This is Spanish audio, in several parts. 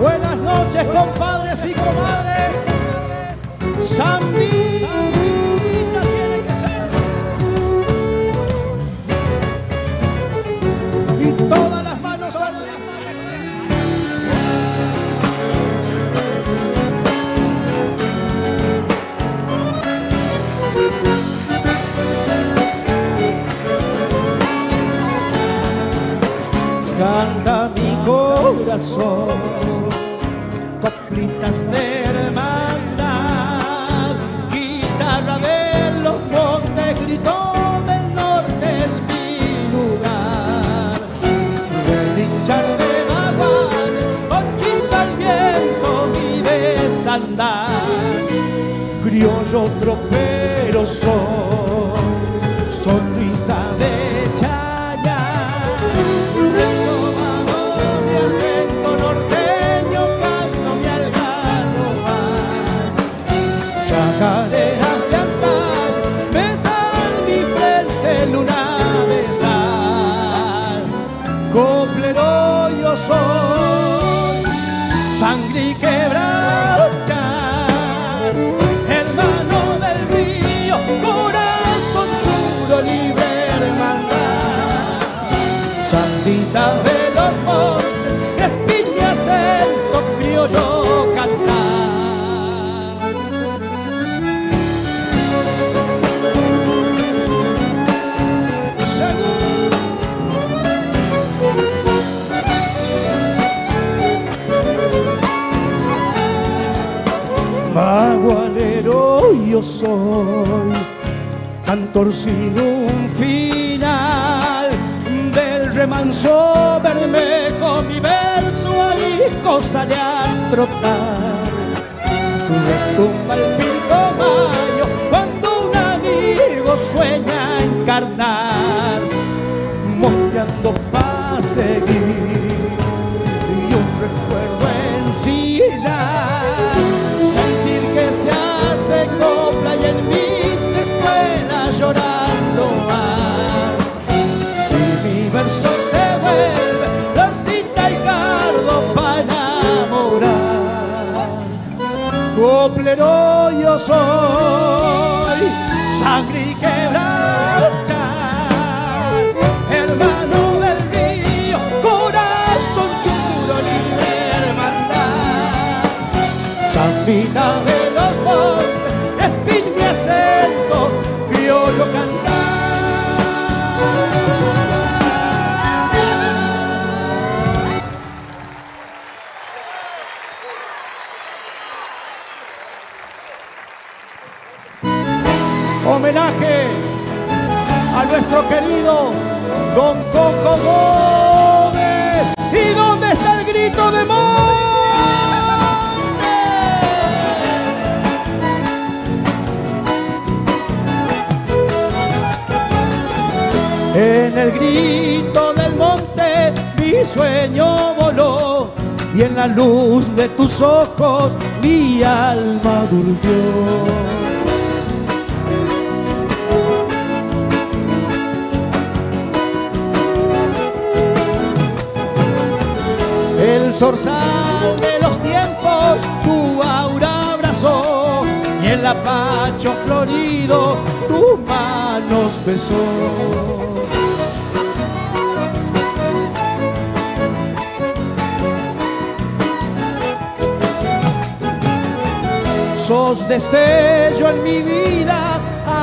Buenas noches, compadres y comadres. Zambita tiene que ser. Y todas las manos arriba. Canta mi corazón, coplitas de hermandad, guitarra de los montes, gritó del norte es mi lugar. Del hinchar de Nahual, conchita al viento mi desandar. Criollo tropero soy, sonrisa de Chayán. Chacarera de andar, besar mi frente luna besar. Coplero yo soy, sangre y quebrantar, hermano del río, corazón chulo, libre hermandad. Sandita de los montes, tres piñas en los criollos cantar. Bagualero yo soy, cantor sin un final, del remanso bermejo mi verso arisco sale a trotar. Tumba el pilcomayo cuando un amigo sueña encarnar, monteando pa' seguir y un recuerdo en sillar. Sentir que se hace copla y en mis espuelas llorando va. Y mi verso se vuelve florcita y cardo para enamorar. Coplero yo soy, sangre y quebrantar, hermano del río, corazón chulo, libre hermandad. Zambita de los montes, respira mi acento, criollo cantar. Homenaje a nuestro querido Don Coco Gómez. ¿Y dónde está el grito de Mon? En el grito del monte mi sueño voló y en la luz de tus ojos mi alma durmió. El zorzal de los tiempos tu aura abrazó y el apacho florido tus manos besó. Sos destello en mi vida,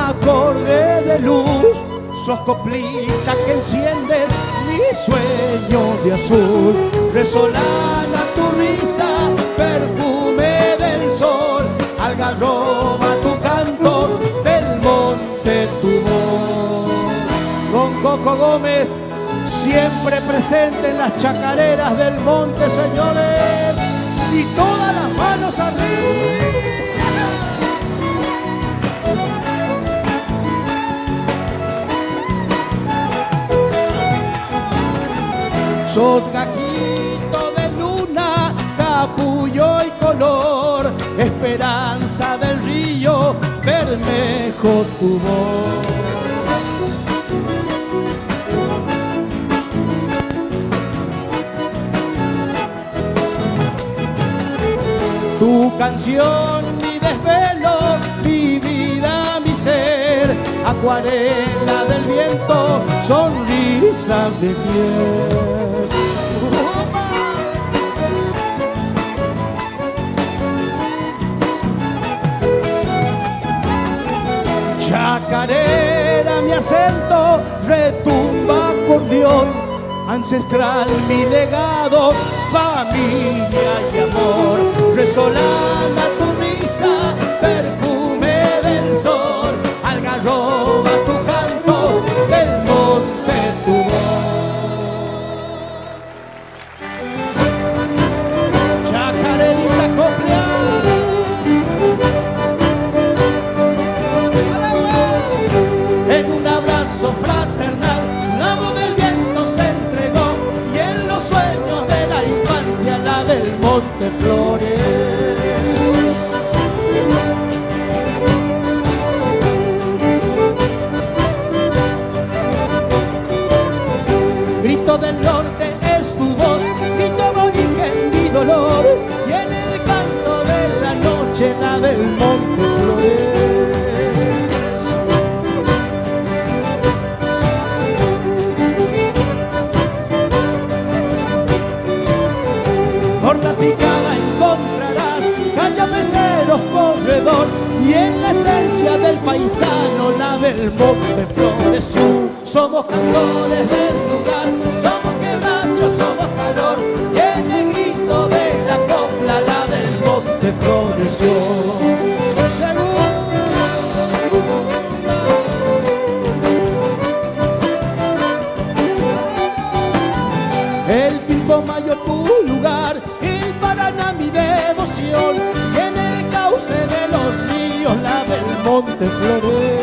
acorde de luz, sos coplita que enciendes mi sueño de azul. Resolana tu risa, perfume del sol, algarroba tu canto, del monte tu voz. Don Coco Gómez, siempre presente en las chacareras del monte, señores, y todas las manos arriba. Sos gajito de luna, capullo y color, esperanza del río, bermejo tu voz. canción, mi desvelo, mi vida, mi ser, acuarela del viento, sonrisa de piel. Chacarera, mi acento, retumba acordeón, ancestral mi legado, familia y amor. Resolana tu risa, perfume del sol, algarroba tu canto, del monte tu voz. Chacarerita copleada, en un abrazo fraternal, un amo del viento se entregó, y en los sueños de la infancia, la del monte flores. Grito del norte es tu voz, mi todo origen, mi dolor, y en el canto de la noche, la del monte flores. Picada encontrarás calle, pecero, corredor, y en la esencia del paisano, la del monte flores. Somos cantores del lugar, somos quebrachos, somos calor, y en el grito de la copla, la del monte flores. El Pilcomayo tu lugar, mi devoción, y en el cauce de los ríos, la del monte floreció.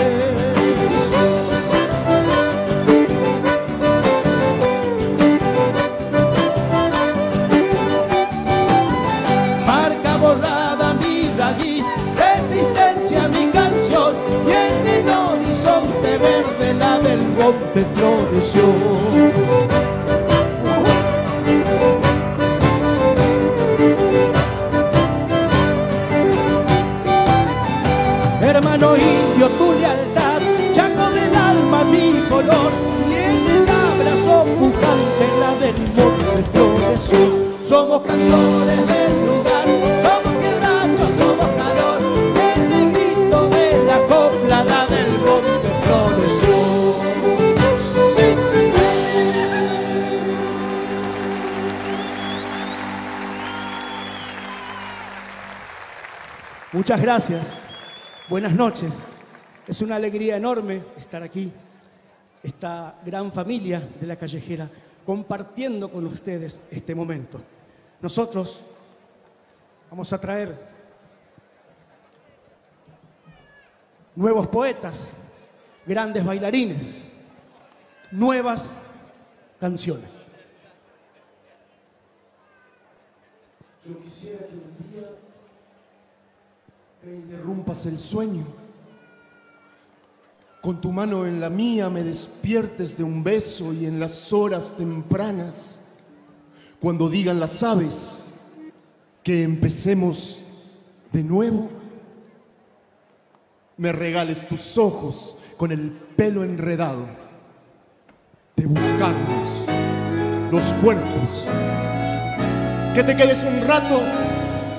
Marca borrada mi raíz, resistencia mi canción, y en el horizonte verde, la del monte floreció. Hermano indio, tu lealtad, chaco del alma, mi color, y en el abrazo pujante, la del monte floreció. Somos cantores del lugar, somos quebrachos, somos calor, en el grito de la copla, la del monte floreció. Sí, sí. Muchas gracias. Buenas noches, es una alegría enorme estar aquí, esta gran familia de La Callejera, compartiendo con ustedes este momento. Nosotros vamos a traer nuevos poetas, grandes bailarines, nuevas canciones. Yo quisiera que un día me interrumpas el sueño, con tu mano en la mía me despiertes de un beso, y en las horas tempranas, cuando digan las aves que empecemos de nuevo, me regales tus ojos con el pelo enredado de buscarnos los cuerpos, que te quedes un rato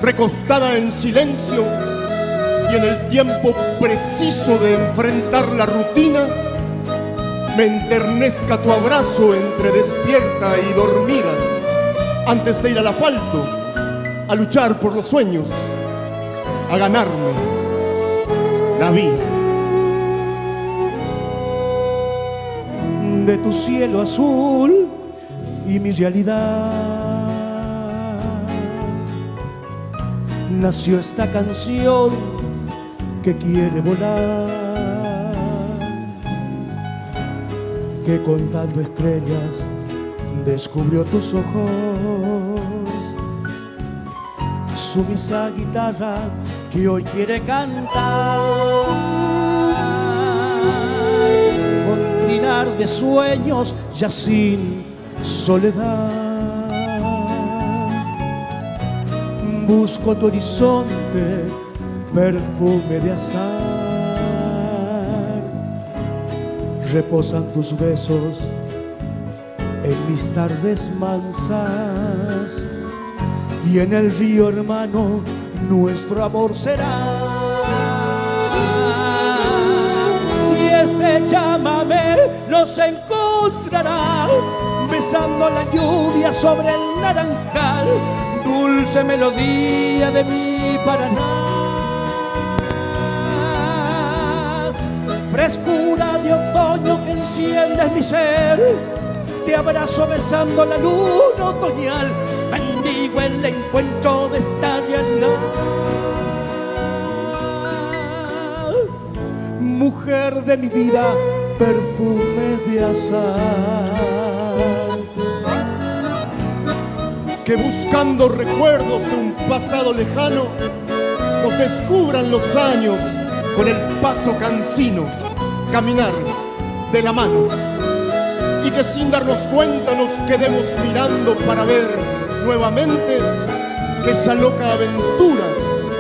recostada en silencio, y en el tiempo preciso de enfrentar la rutina, me enternezca tu abrazo entre despierta y dormida, antes de ir al asfalto, a luchar por los sueños, a ganarme la vida. De tu cielo azul y mi realidad nació esta canción que quiere volar, que contando estrellas descubrió tus ojos, su misa guitarra que hoy quiere cantar, con trinar de sueños ya sin soledad. busco tu horizonte, perfume de azar. Reposan tus besos en mis tardes mansas, y en el río hermano nuestro amor será. Y este chamamé nos encontrará besando la lluvia sobre el naranjal, dulce melodía de mi Paraná. Frescura de otoño que enciendes mi ser, te abrazo besando la luna otoñal, bendigo el encuentro de esta realidad. Mujer de mi vida, perfume de azar, que buscando recuerdos de un pasado lejano, nos descubran los años con el paso cansino, caminar de la mano, y que sin darnos cuenta nos quedemos mirando para ver nuevamente esa loca aventura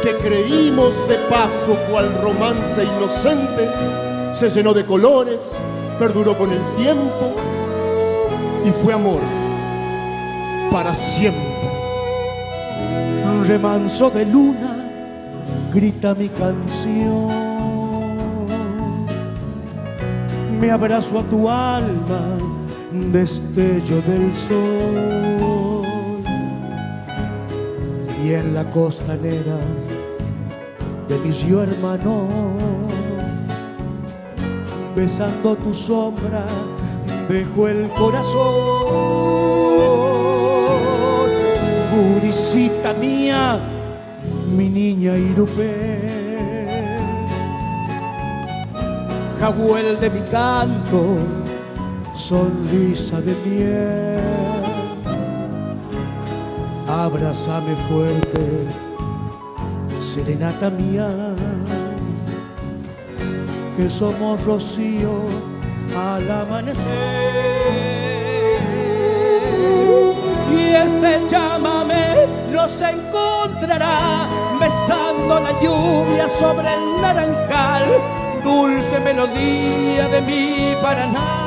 que creímos de paso, cual romance inocente, se llenó de colores, perduró con el tiempo y fue amor para siempre. Un remanso de luna grita mi canción, me abrazo a tu alma, destello del sol. Y en la costanera de mi río hermano, besando tu sombra, dejo el corazón. Gurisita mía, mi niña Irupé, jaguel de mi canto, sonrisa de miel, abrázame fuerte, serenata mía, que somos rocío al amanecer. Y este chamamé nos encontrará besando la lluvia sobre el naranjal, dulce melodía de mi Paraná.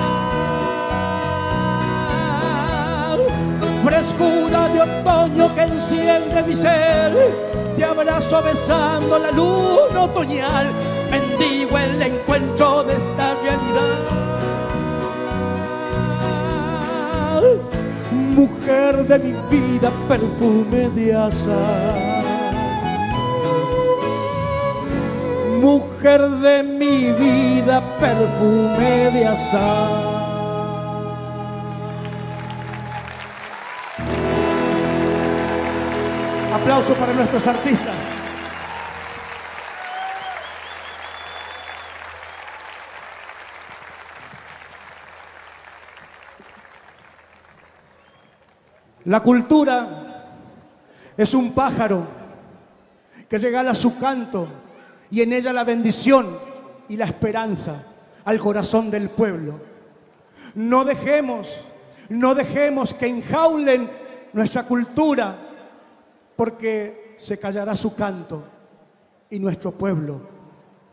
Frescura de otoño que enciende mi ser, te abrazo besando la luna otoñal, bendigo el encuentro de esta realidad. Mujer de mi vida, perfume de azahar, mujer de mi vida, perfume de azahar. Aplausos para nuestros artistas. La cultura es un pájaro que regala su canto y en ella la bendición y la esperanza al corazón del pueblo. No dejemos que enjaulen nuestra cultura, porque se callará su canto y nuestro pueblo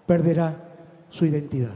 perderá su identidad.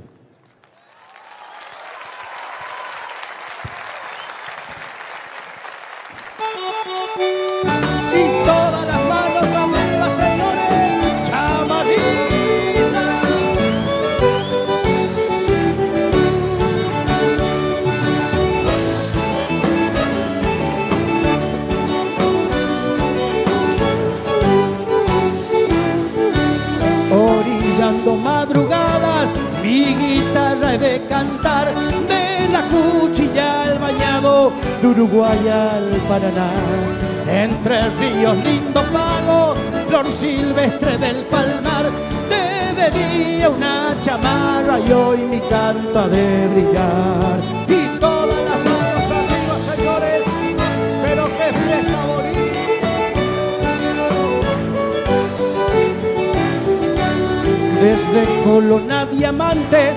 De cantar de la cuchilla al bañado, de Uruguay al Paraná, entre ríos lindo pago, flor silvestre del palmar, de día una chamarra y hoy mi canto ha de brillar. Y todas las manos arriba, señores, pero qué fiesta bonita. Desde Colón a Diamante,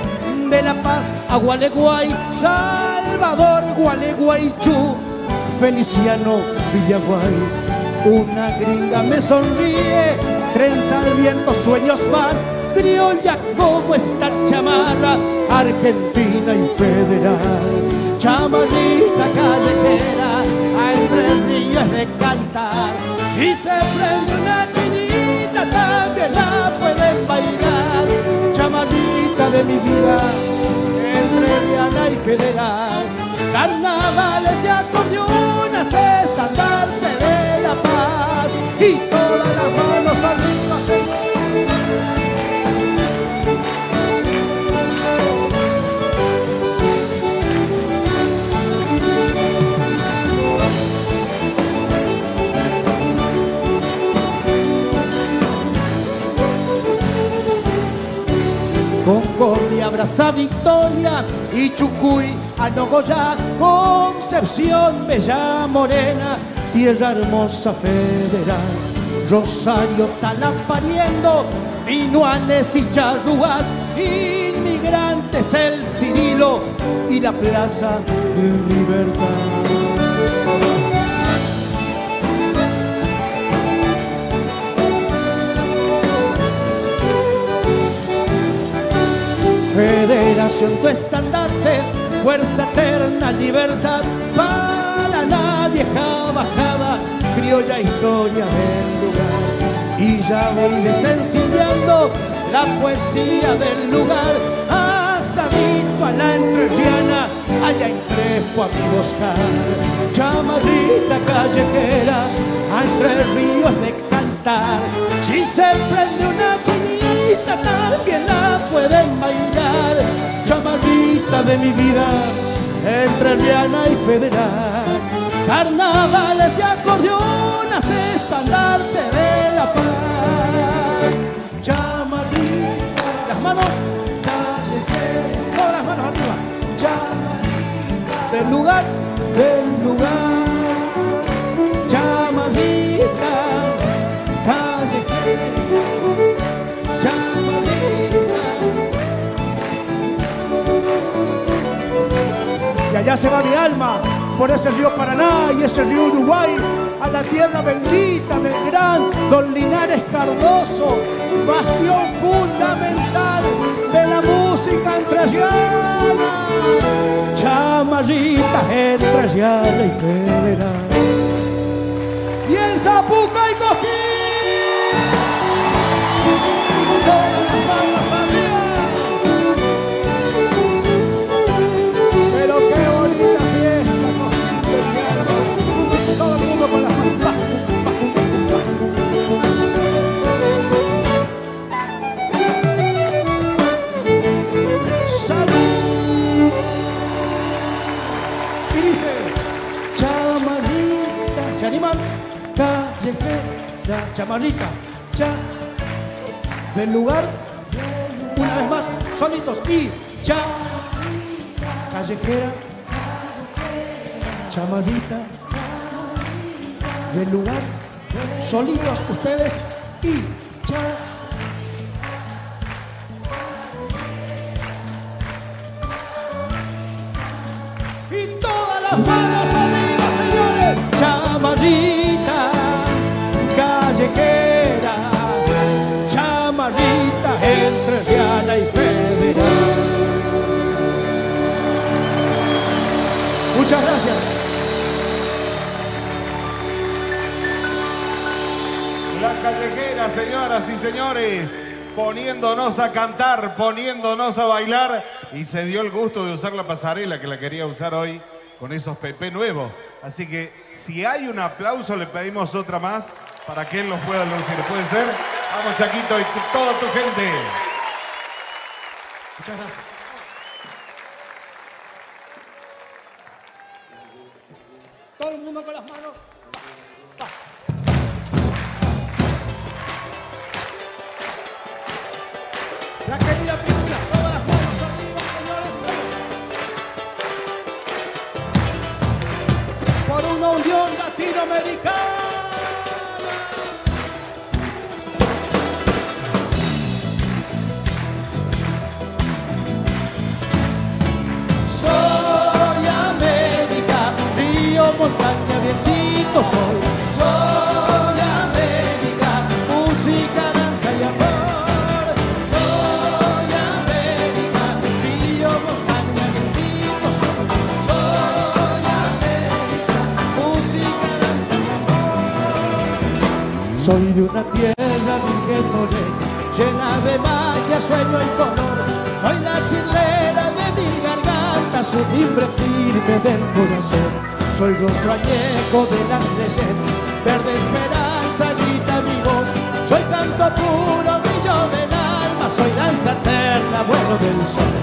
de La Paz a Gualeguay, Salvador, Gualeguaychú, Feliciano, Villaguay, Una gringa me sonríe, trenza al viento, sueños van, criolla como esta chamarra, argentina y federal. Chamarrita callejera, a entre ríos de cantar, y se prende una chinita, también la pueden bailar. Chamarrita de mi vida, entre Diana y Federal, carnavales y acordeonas, estandarte de la paz, y todas las manos arriba se... Concordia abraza Victoria y Chucuy a Nogoyá, Concepción, bella morena, tierra hermosa federal. Rosario, Talapariendo, Minuanes y Charrúas, inmigrantes, el Cirilo y la Plaza de Libertad. Federación, tu estandarte, fuerza eterna, libertad, para la vieja bajada, criolla historia del lugar. Y ya voy desensidiando la poesía del lugar, asadito a la entrerriana, allá en Crespo a mi Boscar. Chamarrita callejera, a entre ríos de cantar, si se prende una chinita, también la pueden bailar. Chamarrita de mi vida, entre Riana y Federal, carnavales y acordeonas, estandarte de la paz. Chamarrita, las manos, callejera, todas las manos arriba. Chamarrita del lugar, del lugar. Chamarrita callejera, chamarrita. Y allá se va mi alma por ese río Paraná y ese río Uruguay, a la tierra bendita del gran Don Linares Cardoso, bastión fundamental de la música entrerriana. Chamarrita entrerriana y federal. Y en Zapuca y Coquín, todas las palmas arriba. Pero qué bonita fiesta, Coquín, todo el mundo con las manos. ¡Salud! Y dice, chamarrita, ¿se animan? Callejera, chamarrita, cha, del lugar, una vez más, solitos, y cha, callejera, chamarrita, del lugar, solitos ustedes, y cha. Y todas las manos arriba, señores, chamarrita. Chamarrita entre Riana y Federal. Muchas gracias. La Callejera, señoras y señores, poniéndonos a cantar, poniéndonos a bailar, y se dio el gusto de usar la pasarela que la quería usar hoy con esos PP nuevos. Así que si hay un aplauso, le pedimos otra más para que él los pueda lucir. ¿Puede ser? Vamos, Chaquito, y toda tu gente. Muchas gracias. Todo el mundo con las manos. La querida tribuna, todas las manos arriba, señores. Por una unión latinoamericana. Montaña, vientito soy. Soy de una tierra virgen morena, llena de magia, sueño y color. Soy la chilena de mi garganta, su timbre firme del corazón. Soy rostro añejo de las leyendas, verde esperanza grita mi voz. Soy canto puro, brillo del alma, soy danza eterna, vuelo del sol.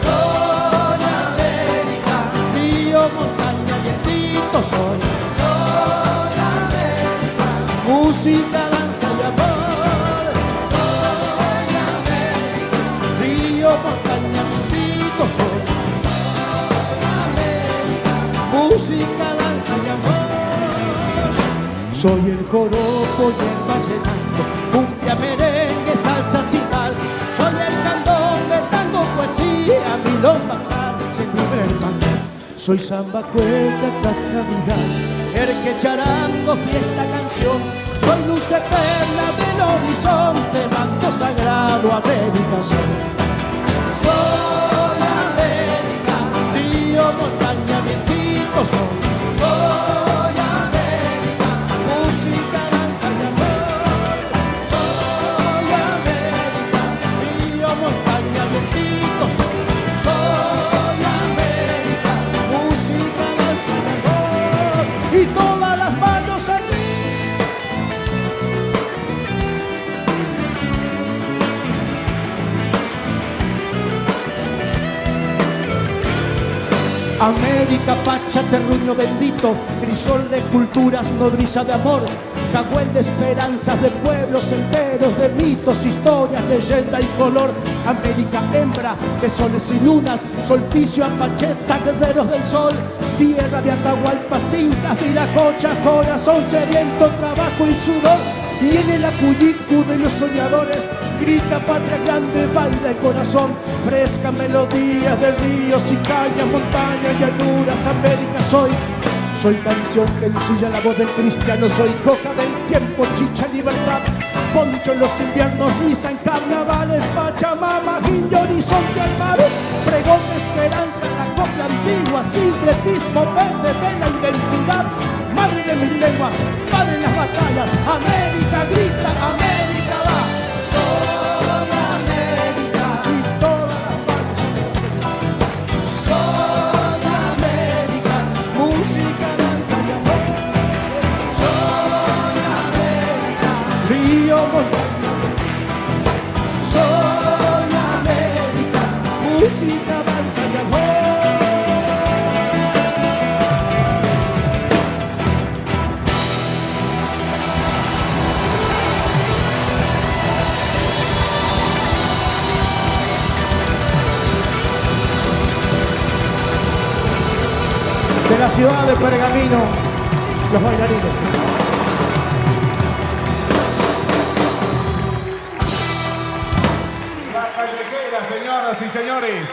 Soy América, río, montaña y espíritu soy. Música, danza y amor. Soy América, río, montaña, maldito soy. Soy América, música, danza y amor. Soy el joropo y el vallenato, cumbia, merengue, salsa, timbal. Soy el candombe, tango, poesía, milonga, parche, libre hermandad. Soy samba, cueca, navidad, jerque, charango, fiesta, canción. Soy luz eterna del horizonte, manto sagrado, América soy. Soy América, río, montaña, vientito soy. Soy América, música, danza y amor. Soy América, río, montaña, vientito soy. Soy América, música, danza y amor. Y todas las manos arriba. América, pacha, terruño bendito, crisol de culturas, nodriza de amor, jaguel de esperanzas, de pueblos enteros, de mitos, historias, leyenda y color. América, hembra de soles y lunas, solpicio, apacheta, guerreros del sol, tierra de Atahualpa, cintas, viracocha, corazón sediento, trabajo y sudor. Viene la cuyicu de los soñadores, grita patria grande, baila el corazón. Fresca melodía de ríos y cañas, montañas, llanuras, América soy. Soy canción que ensilla la voz del cristiano, soy coca del tiempo, chicha, libertad. Poncho en los inviernos, risa en carnavales, pachamama, indio, horizonte al mar. Pregón de esperanza, la copla antigua, sincretismo verde de la identidad. Madre de mis lenguas, padre en las batallas, América grita, América va. Soy América y todas las partes. Soy América, música, danza y amor. Soy América, río, montaña. Soy América, música, danza y amor. De la ciudad de Pergamino, los bailarines. La Callejera, señoras y señores.